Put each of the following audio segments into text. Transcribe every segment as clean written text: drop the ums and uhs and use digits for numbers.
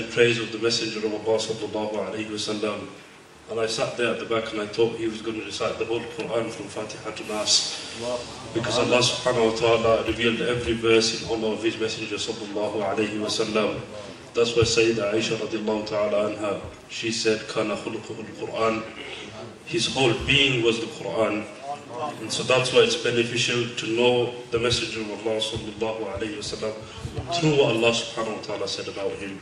In praise of the Messenger of Allah sallallahu alayhi wasallam, and I sat there at the back and I thought he was going to recite the whole Quran from Fatiha to Nas, because Allah subhanahu wa ta'ala revealed every verse in honor of His Messenger sallallahu alayhi wasallam. That's why Sayyidah Aisha radiallahu ta'ala anha, she said, Kana khuluquhu al-Quran. His whole being was the Quran. And so that's why it's beneficial to know the Messenger of Allah sallallahu alayhi wa sallam through what Allah subhanahu wa ta'ala said about him.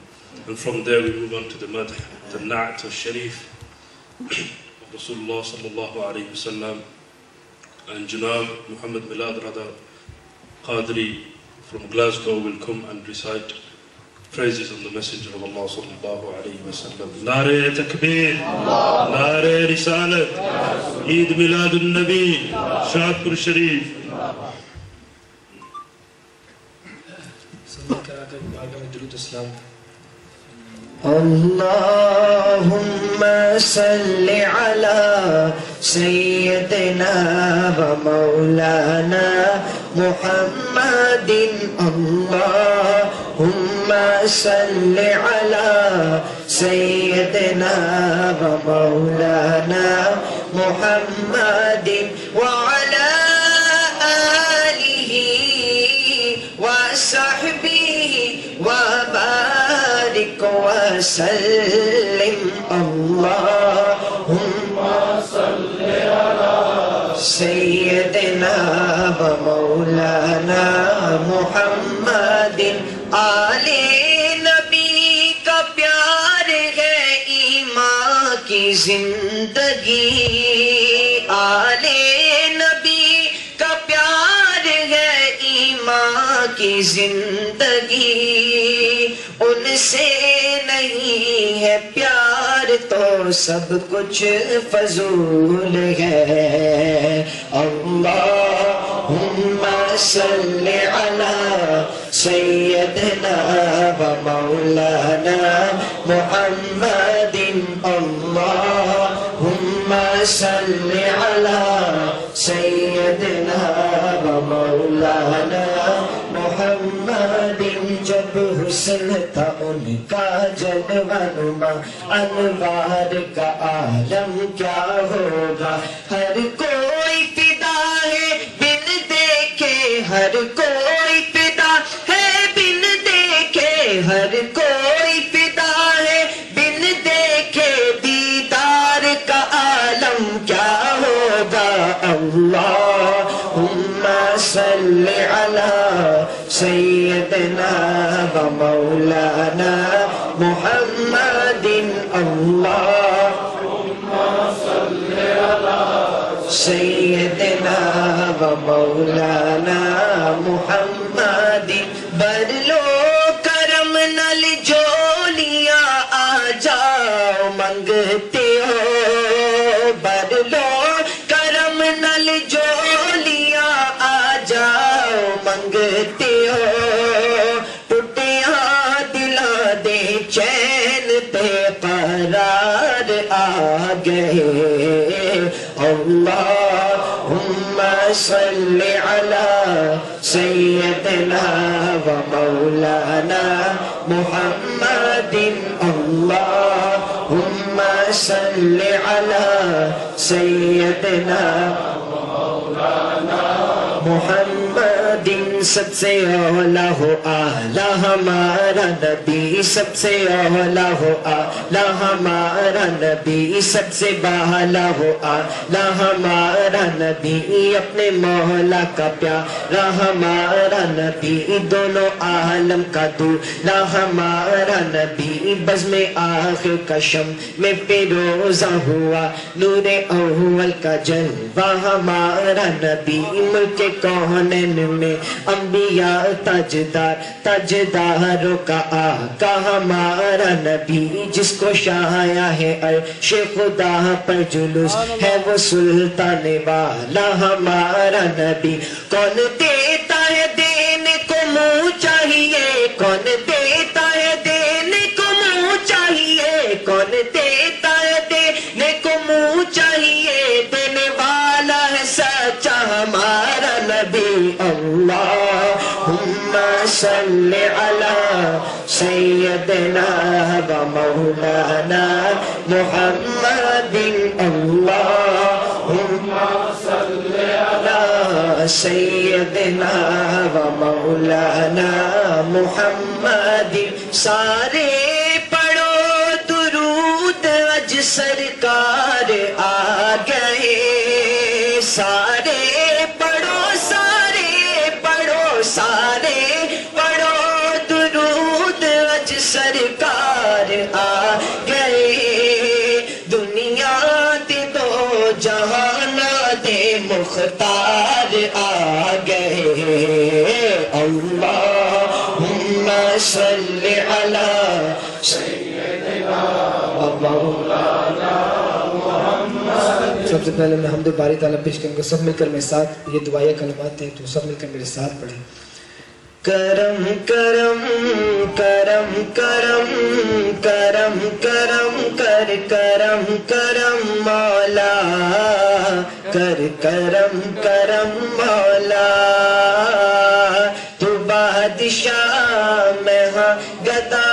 And from there we move on to the Madhah, the Na'at of Sharif of Rasulullah sallallahu alayhi wa sallam, and Janab Muhammad Milad Raza Qadri from Glasgow will come and recite praises on the Messenger of Allah sallallahu alayhi wa sallam. Nare takbir, nare risalat, Eid Miladun Nabi, Shadpur Sharif. Allahumma salli ala Sayyidina wa Maulana Muhammadin. Allahumma salli ala Sayyidina wa Maulana Muhammadin wa ala alihi wa sahbihi wa barik wa sallim. Allahumma salli ala Sayyidina wa Maulana Muhammadin. आले नबी का प्यार है ईमान की जिंदगी, आले नबी का प्यार है ईमान की जिंदगी, उनसे नहीं है प्यार तो सब कुछ फजूल है। अल्लाहुम्मा सल्ले अला سيدنا ومولانا محمد. اللهم صل على سيدنا ومولانا محمد. جب حسن تھا ان کا جلوہ نما انوار کا عالم کیا ہوگا, ہر کوئی فدا ہے بن دیکھے, ہر کوئی فدا ہر کوئی فدا ہے بن دیکھے, دیدار کا عالم کیا ہوگا. اللہم صل علی سیدنا و مولانا محمد. اللہم صل علی سیدنا و مولانا محمد. بدلو نل جولیاں آ جاؤ منگتے ہو, بدلو کرم نل جولیاں آ جاؤ منگتے ہو, ٹوٹیاں دلا دے چین پہ قرار آ گئے. اللہم صلی علی سیدنا و مولانا محمد. اللہم صل علی سیدنا و مولانا محمد. سب سے اولا ہو اعلیٰ ہمارا نبی, سب سے اولا ہو اعلیٰ ہمارا نبی, سب سے بالا ہو اعلیٰ ہمارا نبی, اپنے مولا کا پیارا ہمارا نبی, دونوں عالم کا دولا ہمارا نبی, بزم آخر کا شمع میں فیروزہ ہوا, نور اول کا جلوہ ہمارا نبی, ملک کونین میں انبیاء تاجدار, تاجداروں کا آقا ہمارا نبی, جس کو شایا ہے عرش خدا پر جلوس ہے وہ سلطان والا ہمارا نبی. کون دیتا ہے دینے کو منہ چاہیے, کون دیتا ہے دینے کو منہ چاہیے, کون دیتا ہے دینے کو منہ چاہیے, دینے والا ہے سچا ہمارا نبی. اللہم صل علی سيدنا ومولانا محمد اللهم صل على سيدنا ومولانا محمد سارے پڑھو درود اج سرکار آ گئے سارے پڑھو درود اج سرکار آ گئے دنیا تے دو جہانا دے مختار آ گئے اللہم صل علی سیدنا و مولانا محمد. سب سے پہلے میں حمد و باری تعالیٰ پیش کروں گا. سب مل کر میرے ساتھ یہ دعائیں کلمات ہیں تو سب مل کر میرے ساتھ پڑھیں. کرم کرم کرم کرم کرم کرم کر کرم کرم مولا کر کرم کرم مولا تو بادشاہ میں ہاں گدا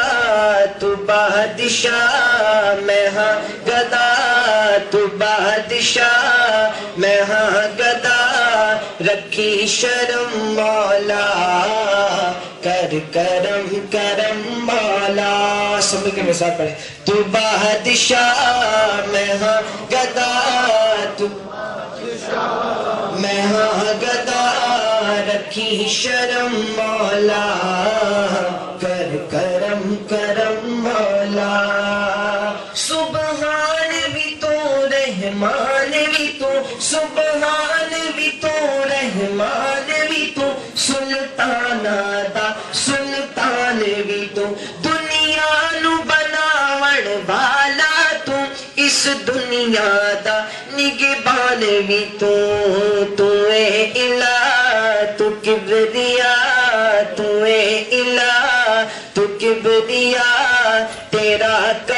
تو بادشاہ میں ہاں گدا رکھی شرم مولا کر کرم کرم مولا. سب کے ساتھ پڑھیں. تو بادشاہ میں ہاں گدا رکھی شرم مولا کر کرم کرم مولا. سبحان بھی تو رحمان بھی تو سلطان بھی تو دنیا نو بناون والا تو اس دنیا دا نگہبان بھی تو اے الہ تو کبریا تیرا